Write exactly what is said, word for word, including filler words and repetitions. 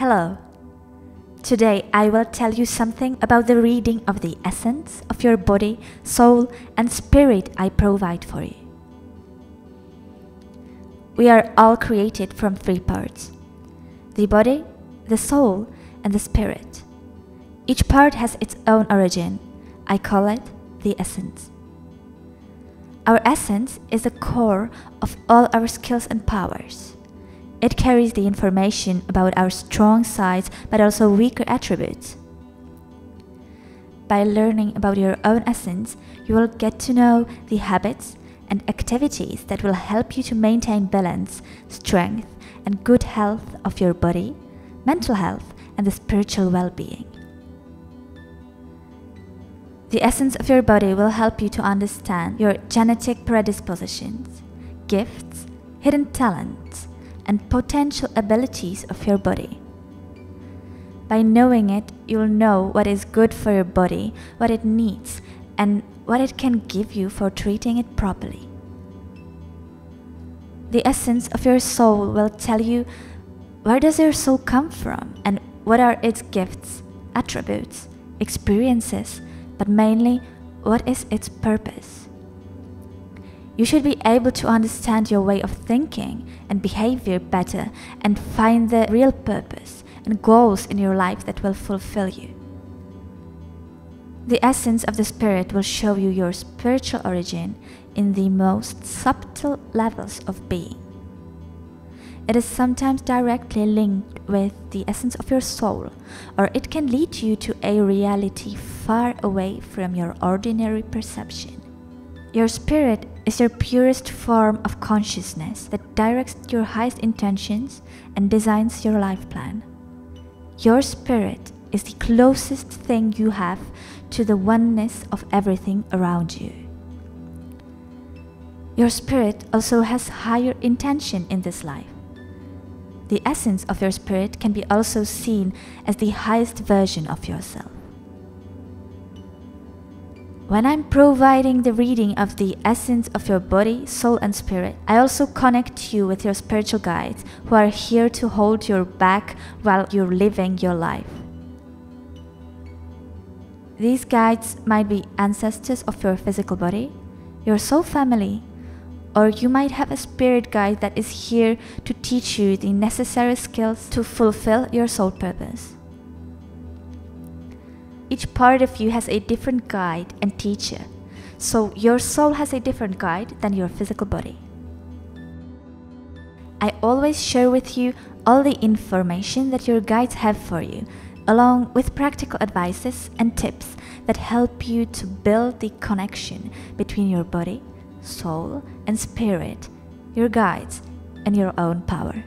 Hello. Today I will tell you something about the reading of the essence of your body, soul and spirit I provide for you. We are all created from three parts: the body, the soul and the spirit. Each part has its own origin. I call it the essence. Our essence is the core of all our skills and powers. It carries the information about our strong sides but also weaker attributes. By learning about your own essence, you will get to know the habits and activities that will help you to maintain balance, strength, and good health of your body, mental health, and the spiritual well-being. The essence of your body will help you to understand your genetic predispositions, gifts, hidden talents, and potential abilities of your body. By knowing it, you'll know what is good for your body, what it needs, and what it can give you for treating it properly. The essence of your soul will tell you where does your soul come from and what are its gifts, attributes, experiences, but mainly, what is its purpose? You should be able to understand your way of thinking and behavior better and find the real purpose and goals in your life that will fulfill you. The essence of the spirit will show you your spiritual origin in the most subtle levels of being. It is sometimes directly linked with the essence of your soul, or it can lead you to a reality far away from your ordinary perception. Your spirit is your purest form of consciousness that directs your highest intentions and designs your life plan. Your spirit is the closest thing you have to the oneness of everything around you. Your spirit also has higher intention in this life. The essence of your spirit can be also seen as the highest version of yourself. When I'm providing the reading of the essence of your body, soul and spirit, I also connect you with your spiritual guides who are here to hold your back while you're living your life. These guides might be ancestors of your physical body, your soul family, or you might have a spirit guide that is here to teach you the necessary skills to fulfill your soul purpose. Each part of you has a different guide and teacher, so your soul has a different guide than your physical body. I always share with you all the information that your guides have for you, along with practical advices and tips that help you to build the connection between your body, soul and spirit, your guides, and your own power.